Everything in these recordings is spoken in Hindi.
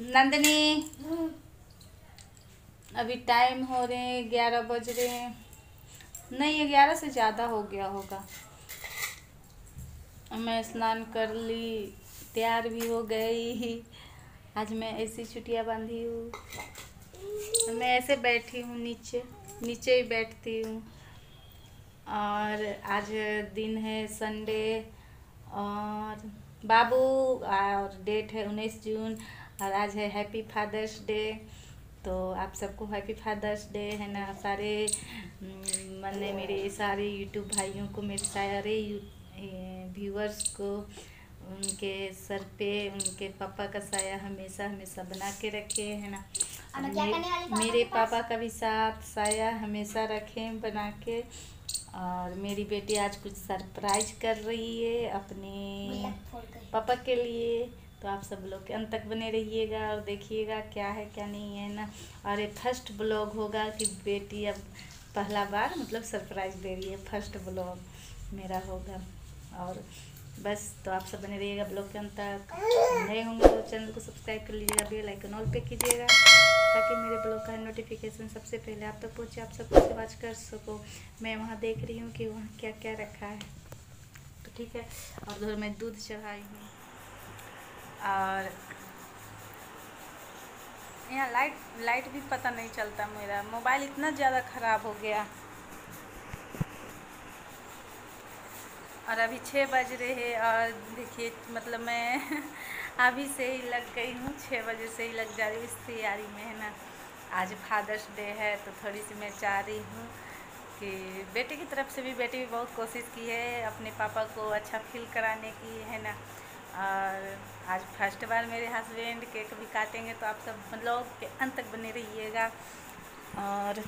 नंदनी, अभी टाइम हो रहे हैं 11 बज रहे हैं, नहीं 11 से ज़्यादा हो गया होगा। मैं स्नान कर ली, तैयार भी हो गई। आज मैं ऐसी छुट्टियाँ बांधी हूँ, मैं ऐसे बैठी हूँ, नीचे ही बैठती हूँ। और आज दिन है संडे और बाबू, और डेट है 19 जून, और आज है हैप्पी फादर्स डे। तो आप सबको हैप्पी फादर्स डे, है ना। सारे मैंने मेरे सारे यूट्यूब भाइयों को, मेरे सारे व्यूअर्स को, उनके सर पे उनके पापा का साया हमेशा हमेशा बना के रखे, है ना। मेरे पापा का भी साथ साया हमेशा रखें बना के। और मेरी बेटी आज कुछ सरप्राइज कर रही है अपने पापा के लिए। तो आप सब लोग अंत तक बने रहिएगा और देखिएगा क्या है क्या नहीं है, ना। और ये फर्स्ट ब्लॉग होगा कि बेटी अब पहला बार मतलब सरप्राइज दे रही है, फर्स्ट ब्लॉग मेरा होगा। और बस, तो आप सब बने रहिएगा ब्लॉग के अंत तक। नए होंगे तो चैनल को सब्सक्राइब कर लीजिएगा, बेल आइकन ऑल पे कीजिएगा ताकि मेरे ब्लॉग का नोटिफिकेशन सबसे पहले आप तक तो पहुँचे, आप सबको वॉच कर सको। मैं वहाँ देख रही हूँ कि वहाँ क्या क्या रखा है, तो ठीक है। और उधर मैं दूध चढ़ाई हूँ और यहाँ लाइट भी पता नहीं चलता। मेरा मोबाइल इतना ज़्यादा ख़राब हो गया। और अभी 6 बज रहे हैं और देखिए मतलब मैं अभी से ही लग गई हूँ, 6 बजे से ही लग जा रही हूँ इस तैयारी में, है ना। आज फादर्स डे है तो थोड़ी सी मैं चाह रही हूँ कि बेटे की तरफ से भी, बेटी भी बहुत कोशिश की है अपने पापा को अच्छा फील कराने की, है ना। और आज फर्स्ट बार मेरे हस्बैंड केक भी काटेंगे, तो आप सब मतलब के अंत तक बने रहिएगा। और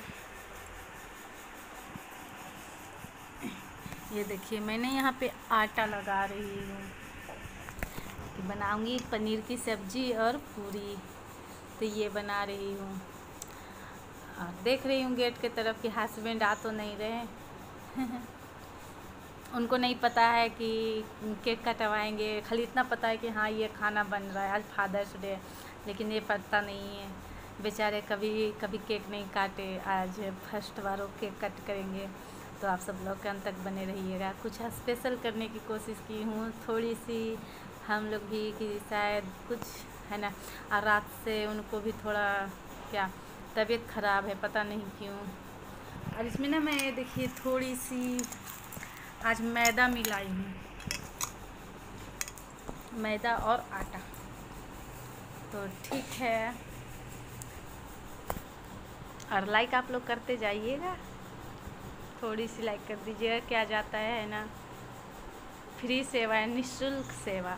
ये देखिए मैंने यहाँ पे आटा लगा रही हूँ, बनाऊँगी पनीर की सब्ज़ी और पूरी, तो ये बना रही हूँ। और देख रही हूँ गेट के तरफ कि हस्बैंड आ तो नहीं रहे उनको नहीं पता है कि केक कटवाएंगे, खाली इतना पता है कि हाँ ये खाना बन रहा है, आज फादर्स डे। लेकिन ये पता नहीं है बेचारे कभी केक नहीं काटे, आज फर्स्ट बार वो केक कट करेंगे। तो आप सब लोग अंत तक बने रहिएगा। कुछ स्पेशल करने की कोशिश की हूँ थोड़ी सी, हम लोग भी कि शायद कुछ, है ना। और रात से उनको भी थोड़ा क्या तबीयत ख़राब है, पता नहीं क्यों। और इसमें ना मैं देखिए थोड़ी सी आज मैदा मिलाई हूँ, मैदा और आटा, तो ठीक है। और लाइक आप लोग करते जाइएगा, थोड़ी सी लाइक कर दीजिएगा, क्या जाता है ना। फ्री सेवा है, निःशुल्क सेवा।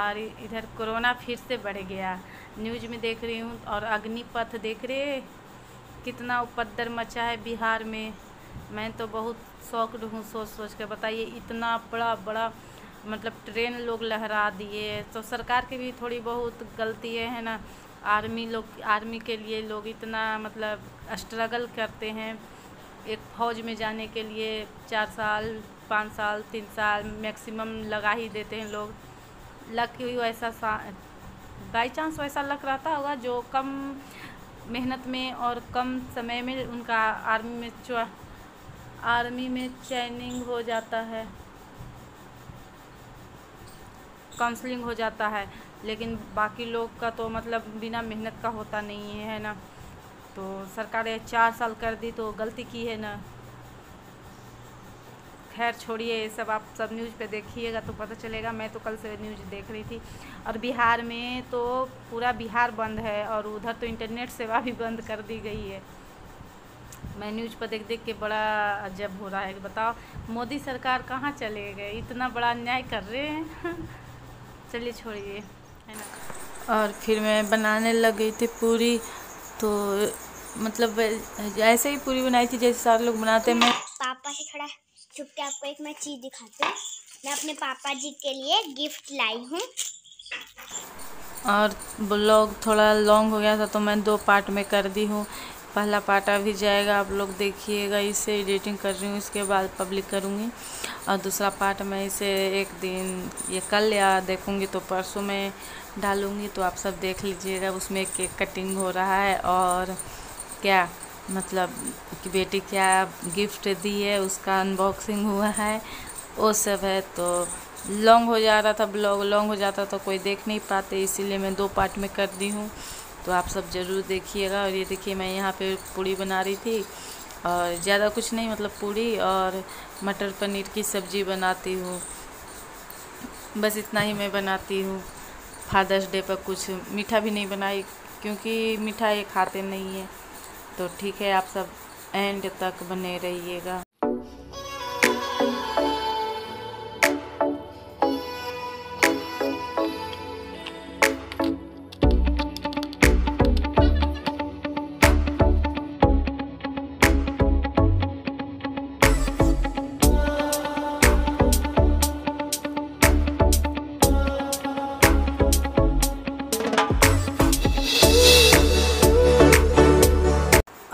और इधर कोरोना फिर से बढ़ गया, न्यूज़ में देख रही हूँ। और अग्निपथ देख रहे कितना उपद्रव मचा है बिहार में। मैं तो बहुत शॉक्ड हूँ सोच कर, बताइए इतना बड़ा मतलब ट्रेन लोग लहरा दिए। तो सरकार की भी थोड़ी बहुत गलती है ना। आर्मी के लिए लोग इतना मतलब स्ट्रगल करते हैं, एक फौज में जाने के लिए 4 साल 5 साल 3 साल मैक्सिमम लगा ही देते हैं लोग। लक हुई वैसा बाई चांस वैसा लक रहता होगा, जो कम मेहनत में और कम समय में उनका आर्मी में ट्रेनिंग हो जाता है, काउंसलिंग हो जाता है। लेकिन बाकी लोग का तो मतलब बिना मेहनत का होता नहीं है, है ना। तो सरकार ने 4 साल कर दी तो गलती की है ना। खैर छोड़िए ये सब, आप सब न्यूज़ पे देखिएगा तो पता चलेगा। मैं तो कल से न्यूज़ देख रही थी। और बिहार में तो पूरा बिहार बंद है, और उधर तो इंटरनेट सेवा भी बंद कर दी गई है। मैं न्यूज़ पर देख के बड़ा अजब हो रहा है कि बताओ मोदी सरकार कहाँ चले गए, इतना बड़ा अन्याय कर रहे हैं चलिए छोड़िए, है ना। और फिर मैं बनाने लग गई थी पूरी, तो मतलब ऐसे ही पूरी बनाई थी जैसे सारे लोग बनाते हैं। मैं पापा से थोड़ा छुप के आपको एक मैं चीज़ दिखाती हूँ। मैं अपने पापा जी के लिए गिफ्ट लाई हूँ। और ब्लॉग थोड़ा लॉन्ग हो गया था तो मैं 2 पार्ट में कर दी हूँ। पहला पार्ट अभी जाएगा, आप लोग देखिएगा। इसे एडिटिंग कर रही हूँ, इसके बाद पब्लिक करूँगी। और दूसरा पार्ट मैं इसे एक दिन ये कल या देखूँगी तो परसों में डालूँगी, तो आप सब देख लीजिएगा। उसमें केक कटिंग हो रहा है और क्या मतलब कि बेटी क्या गिफ्ट दी है उसका अनबॉक्सिंग हुआ है, वो सब है। तो लॉन्ग हो जा रहा था ब्लॉग, लॉन्ग हो जाता तो कोई देख नहीं पाते, इसीलिए मैं दो पार्ट में कर दी हूँ, तो आप सब ज़रूर देखिएगा। और ये देखिए मैं यहाँ पे पूड़ी बना रही थी और ज़्यादा कुछ नहीं, मतलब पूड़ी और मटर पनीर की सब्ज़ी बनाती हूँ, बस इतना ही मैं बनाती हूँ। फादर्स डे पर कुछ मीठा भी नहीं बनाई क्योंकि मीठा ये खाते नहीं है। तो ठीक है, आप सब एंड तक बने रहिएगा।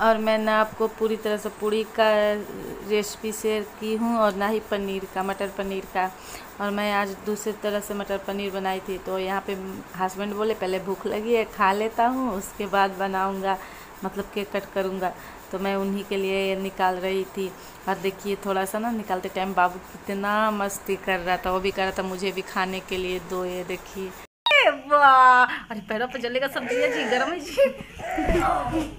और मैं ना आपको पूरी तरह से पूड़ी का रेसिपी शेयर की हूँ और ना ही पनीर का, मटर पनीर का। और मैं आज दूसरी तरह से मटर पनीर बनाई थी। तो यहाँ पे हस्बैंड बोले पहले भूख लगी है खा लेता हूँ, उसके बाद बनाऊँगा, मतलब केक कट करूँगा। तो मैं उन्हीं के लिए निकाल रही थी। और देखिए थोड़ा सा ना निकालते टाइम बाबू कितना मस्ती कर रहा था, वो भी कर रहा था मुझे भी खाने के लिए दो। ये देखिए, वाह, अरे पैरों पर जलेगा सब्जी जी, गर्म है जी।